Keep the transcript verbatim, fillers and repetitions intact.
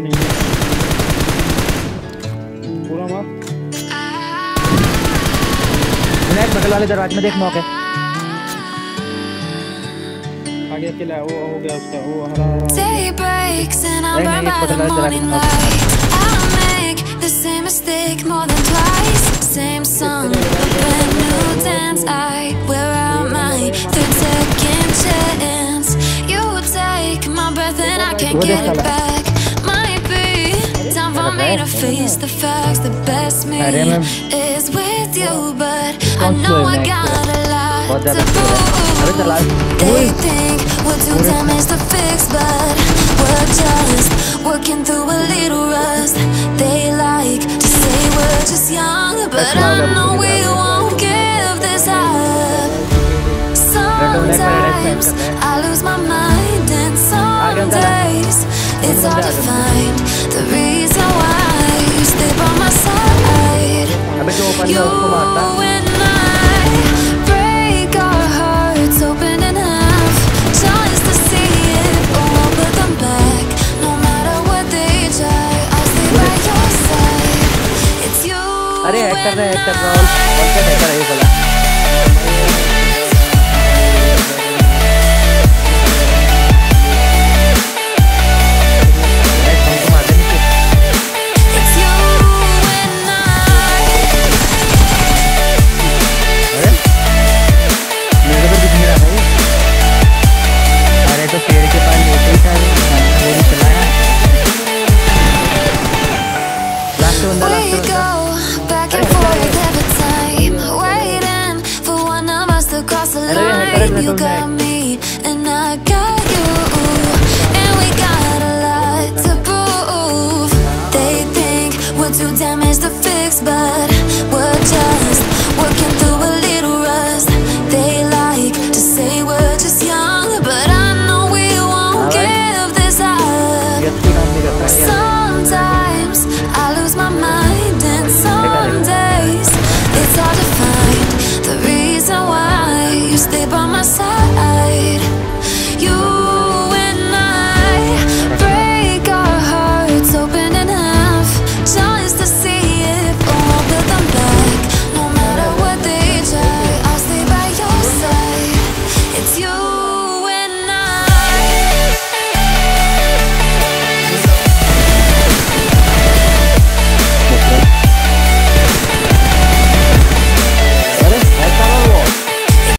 नहीं है पूरा माफ। विनायक बगल वाले दरवाजे में देख मौके आगे किला वो हो गया उसका वो हरा हरा face the facts, the best me is with you, but I know I got a lot to prove. They think we're too damaged to fix, but we're just working through a little rust. They like to say we're just young, but I know we won't give this up. Sometimes I lose my mind, and some days it's hard to find the reason why. Stay by my side. You and I break our hearts open enough just to see it. Oh, I'll put them back. No matter what they try, I'll stay by your side. It's you and I.